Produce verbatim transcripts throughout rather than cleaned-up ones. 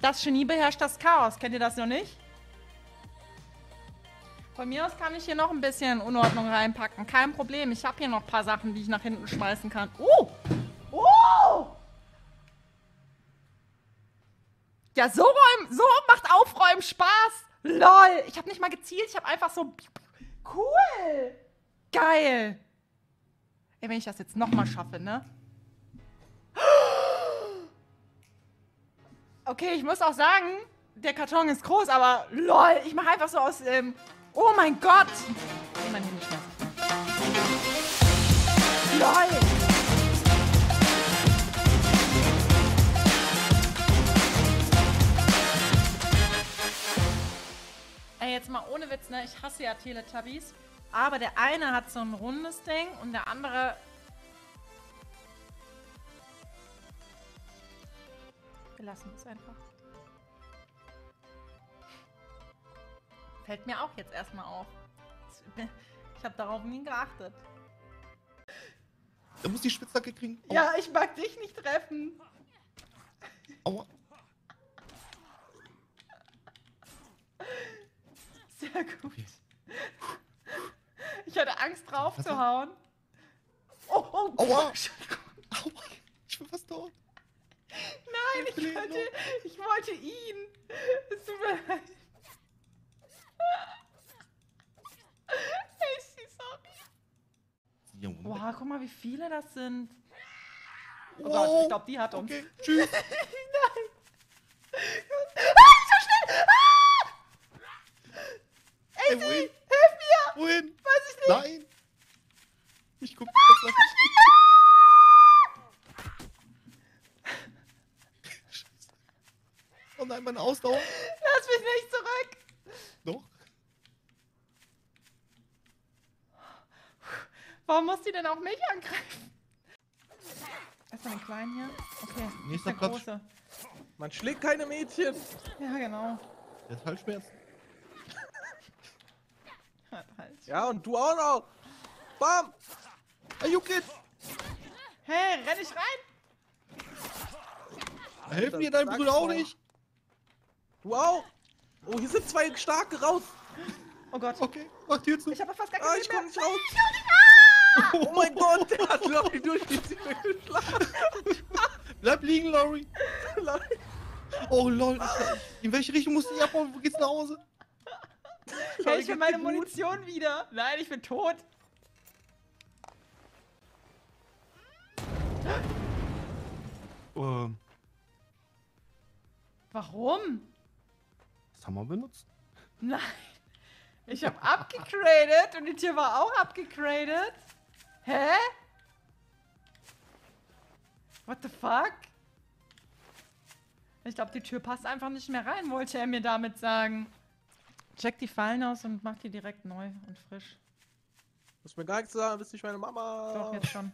Das Genie beherrscht das Chaos. Kennt ihr das noch nicht? Von mir aus kann ich hier noch ein bisschen Unordnung reinpacken. Kein Problem. Ich habe hier noch ein paar Sachen, die ich nach hinten schmeißen kann. Oh! Oh! Ja, so, räum, so macht Aufräumen Spaß. Lol. Ich habe nicht mal gezielt. Ich habe einfach so... Cool. Geil. Ey, wenn ich das jetzt nochmal schaffe, ne? Okay, ich muss auch sagen, der Karton ist groß, aber lol, ich mache einfach so aus, ähm, oh mein Gott! Geh mal hier nicht mehr. Lol! Ey, jetzt mal ohne Witz, ne? Ich hasse ja Teletubbies, aber der eine hat so ein rundes Ding und der andere... Wir lassen es einfach. Fällt mir auch jetzt erstmal auf. Ich habe darauf nie geachtet. Da muss die Spitzhacke kriegen. Aua. Ja, ich mag dich nicht treffen. Aua. Sehr gut. Ich hatte Angst drauf was zu hauen. Oh, oh. Aua. Aua. Ich bin fast tot. Nein, ich wollte, ich wollte ihn. Es tut mir leid. Sorry. Wow, guck mal, wie viele das sind. Oh, oh Gott, ich glaube, die hat uns. Okay. Tschüss. Nein. Ah, so schnell. Ah! Ey, hey, hilf mir. Wohin? Weiß ich nicht. Nein. Ich guck, was das ist. Oh nein, meine Ausdauer. Lass mich nicht zurück. Doch. Warum muss die denn auch mich angreifen? Erstmal den Kleinen hier. Okay, nächster der Große. Man schlägt keine Mädchen. Ja, genau. Der hat Halsschmerzen. Hat Halsschmerzen. Ja, und du auch noch. Bam. Hey, you kid. Hey, renn ich rein. Hilf mir deinem Bruder auch nicht. Wow! Oh, hier sind zwei starke raus! Oh Gott. Okay, mach die zu. Ich hab fast gar keine ah, ich komm nicht raus. Ah! Oh mein Gott, der hat Lory durch die Tür geschlagen. Bleib liegen, Lory. Oh lol. In welche Richtung musst du dich abbauen? Wo geht's nach Hause? Hey, ich will meine Munition wieder. Nein, ich bin tot. Ähm. Warum? Haben wir benutzt? Nein. Ich habe abgegradet und die Tür war auch abgegradet. Hä? What the fuck? Ich glaube, die Tür passt einfach nicht mehr rein, wollte er mir damit sagen. Check die Fallen aus und mach die direkt neu und frisch. Muss mir gar nichts sagen, bist nicht meine Mama. Doch, jetzt schon.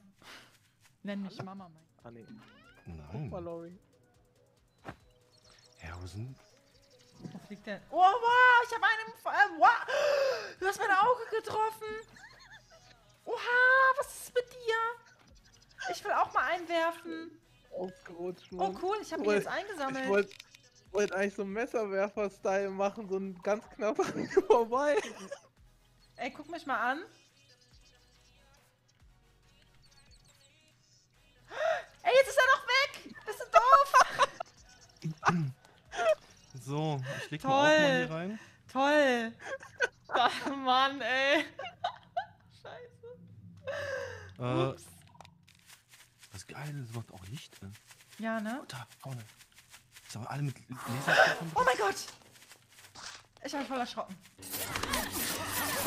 Nenn mich Hallo? Mama, mein. Ah, nee. Nein. Guck mal, Lory. Herrhausen. Wo fliegt der? Oh, wow, ich habe einen... Äh, wow. Du hast mein Auge getroffen. Oha, was ist mit dir? Ich will auch mal einwerfen. Aufgerutscht, Mann. Oh, cool, ich habe ihn jetzt eingesammelt. Ich wollte wollt eigentlich so einen Messerwerfer-Style machen, so ein ganz knapp vorbei. Ey, guck mich mal an. Ey, jetzt ist er noch weg. Bist du doof? So, ich leg mal auch mal hier rein. Toll! Toll! Mann, ey! Scheiße! Äh, Ups. Das Geile, das macht auch Licht, ne? Ja, ne? Oh, da, vorne. Ist aber alle mit Laser. Oh mein Gott! Ich bin voll erschrocken.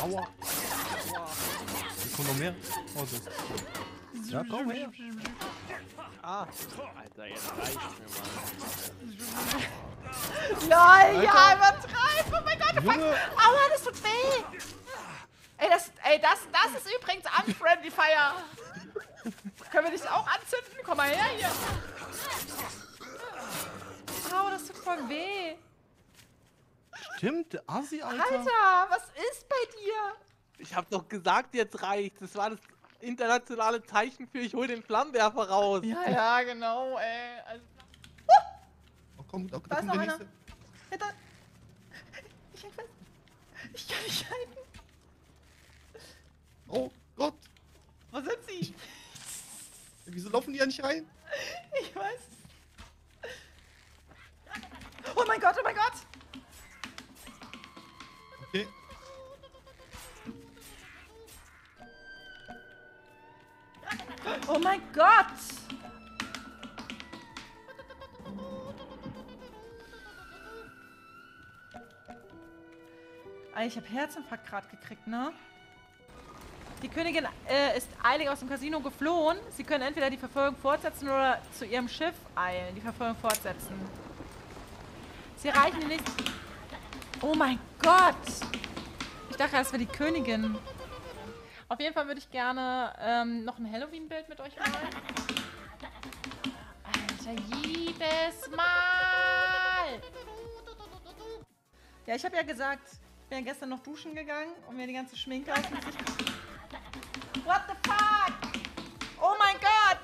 Aua! Aua! Hier kommt noch mehr. Oh, das ist cool. Ja, komm her! Ah! Alter, jetzt reicht's mir mal. LOL, Alter. Ja, übertreib! Oh mein Gott, du fuck! Aua, das tut weh! Ey, das, ey, das, das ist übrigens unfriendly fire! Können wir dich auch anzünden? Komm mal her hier! Aua, das tut voll weh! Stimmt, Asi, Alter! Alter, was ist bei dir? Ich hab doch gesagt, jetzt reicht's. Das war das internationale Zeichen für ich hol den Flammenwerfer raus. Ja, ja, genau, ey. Also, komm, da, da, da ist noch der einer. Hinter. Ich häng fest. Ich kann nicht halten. Oh Gott. Wo sind sie? Ja, wieso laufen die ja nicht rein? Ich weiß. Oh mein Gott, oh mein Gott. Okay. Oh mein Gott. Ich habe Herzinfarkt gerade gekriegt, ne? Die Königin äh, ist eilig aus dem Casino geflohen. Sie können entweder die Verfolgung fortsetzen oder zu ihrem Schiff eilen. Die Verfolgung fortsetzen. Sie erreichen die nächste... Oh mein Gott! Ich dachte, das wäre die Königin. Auf jeden Fall würde ich gerne ähm, noch ein Halloween-Bild mit euch malen. Alter, jedes Mal! Ja, ich habe ja gesagt... Ich bin ja gestern noch duschen gegangen und mir die ganze Schminke aus dem Gesicht... What the fuck? Oh mein Gott!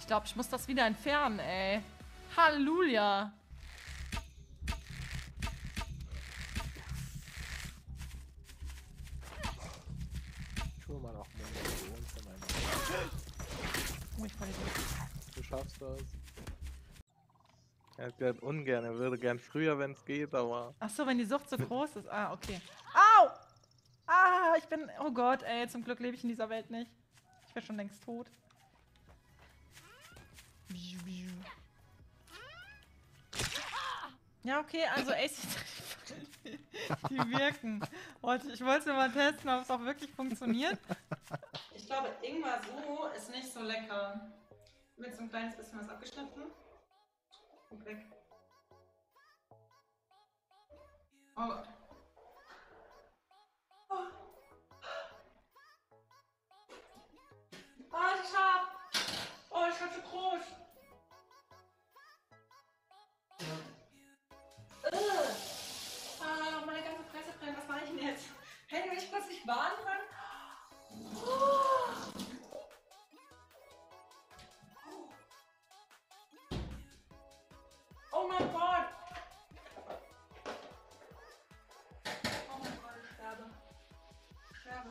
Ich glaube, ich muss das wieder entfernen, ey. Halleluja! Du schaffst das. Er hat gesagt, ungern, er würde gern früher, wenn es geht, aber... Ach so, wenn die Sucht so groß ist. Ah, okay. Au! Ah, ich bin... Oh Gott, ey, zum Glück lebe ich in dieser Welt nicht. Ich wäre schon längst tot. Ja, okay, also A C drei, die wirken. Ich wollte es mal testen, ob es auch wirklich funktioniert. Ich glaube, Ingwer so ist nicht so lecker. Mit so ein kleines bisschen was abgeschnitten. Und weg. Oh. Oh. Oh, ich hab... Oh, ich hab so groß. Ah, meine ganze Presse brennt. Was mache ich denn jetzt? Hätte mich plötzlich warnen können? Oh. Oh mein Gott! Oh mein Gott, ich sterbe. Ich sterbe.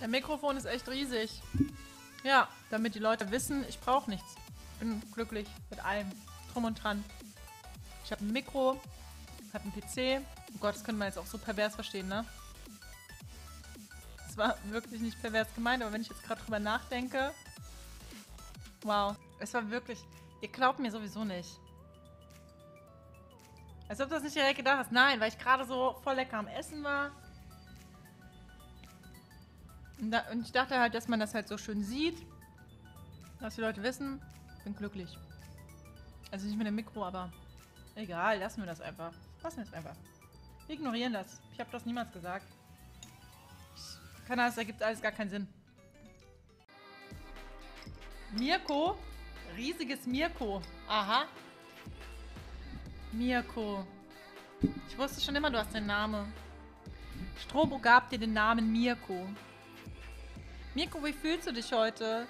Der Mikrofon ist echt riesig. Ja, damit die Leute wissen, ich brauche nichts. Bin glücklich mit allem. Drum und dran. Ich habe ein Mikro, ich habe einen P C. Oh Gott, das könnte man jetzt auch so pervers verstehen, ne? Das war wirklich nicht pervers gemeint, aber wenn ich jetzt gerade drüber nachdenke... Wow. Es war wirklich... Ihr glaubt mir sowieso nicht. Als ob du das nicht direkt gedacht hast. Nein, weil ich gerade so voll lecker am Essen war. Und, da, und ich dachte halt, dass man das halt so schön sieht. Dass die Leute wissen, ich bin glücklich. Also nicht mit dem Mikro, aber... Egal, lassen wir das einfach. Lassen wir das einfach. Wir ignorieren das. Ich habe das niemals gesagt. Das ergibt alles gar keinen Sinn. Mirko. Riesiges Mirko. Aha. Mirko. Ich wusste schon immer, du hast den Namen. Strobo gab dir den Namen Mirko. Mirko, wie fühlst du dich heute?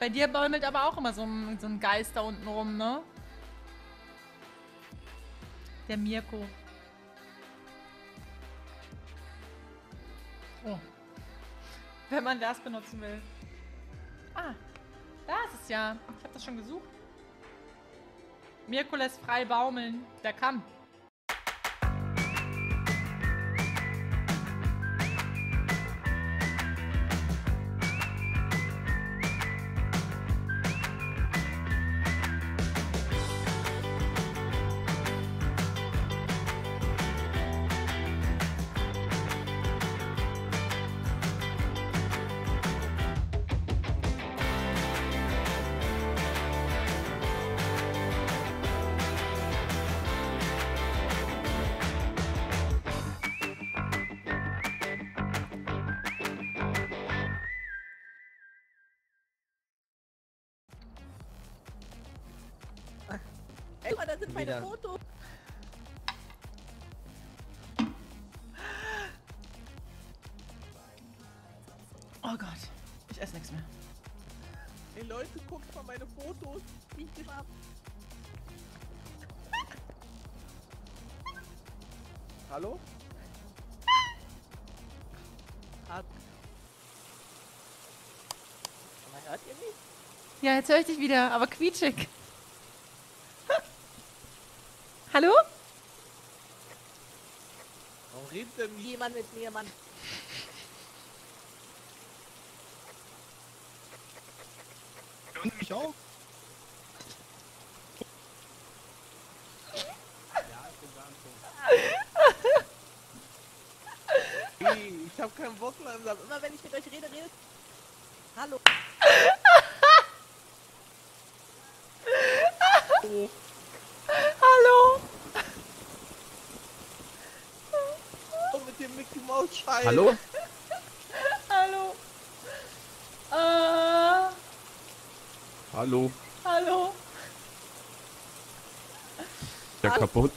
Bei dir bäumelt aber auch immer so ein, so ein Geist da unten rum, ne? Der Mirko. Oh. Wenn man das benutzen will. Ah, da ist es ja. Ich habe das schon gesucht. Mirko lässt frei baumeln. Der kann. Ey, da sind meine Fotos. Oh Gott, ich esse nichts mehr. Ey Leute, guckt mal meine Fotos. Ich bin ab. Hallo? Hat. Hört ihr mich? Ja, jetzt höre ich dich wieder, aber quietschig. Hallo? Warum redet denn jemand mit mir, Mann? Hört mich auch? Ich hab keinen Bock mehr. Immer wenn ich mit euch rede, redet. Hallo. Oh. Hallo. Oh, mit dem Mickey Mouse Scheiß. Hallo. Hallo. Uh. Hallo. Hallo. Ja, hallo. Kaputt.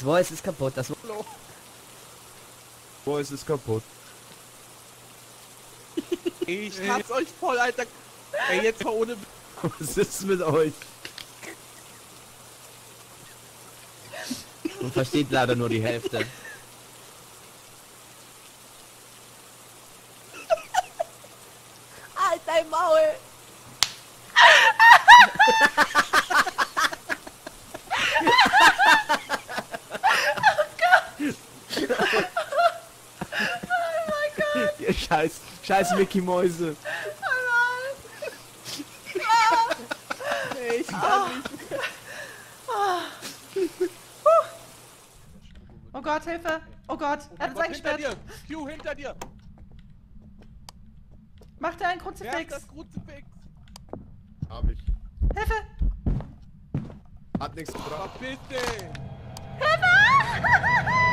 Voice ist kaputt. Das Hallo. Voice ist kaputt. Ich hab's euch voll, Alter. Ey, jetzt mal ohne... Was ist mit euch? Man versteht leider nur die Hälfte. Halt dein Maul! Oh Gott! Oh mein Gott! Ihr scheiß... Scheiß Mickey Mäuse! Ich kann nicht. Oh Gott, Hilfe! Oh Gott, er hat uns eingesperrt! Hinter dir! Q, hinter dir! Mach dir einen Kruzifix! Werf das Kruzifix! Hab ich. Hilfe! Hat nichts gebracht. Bitte! Hilfe!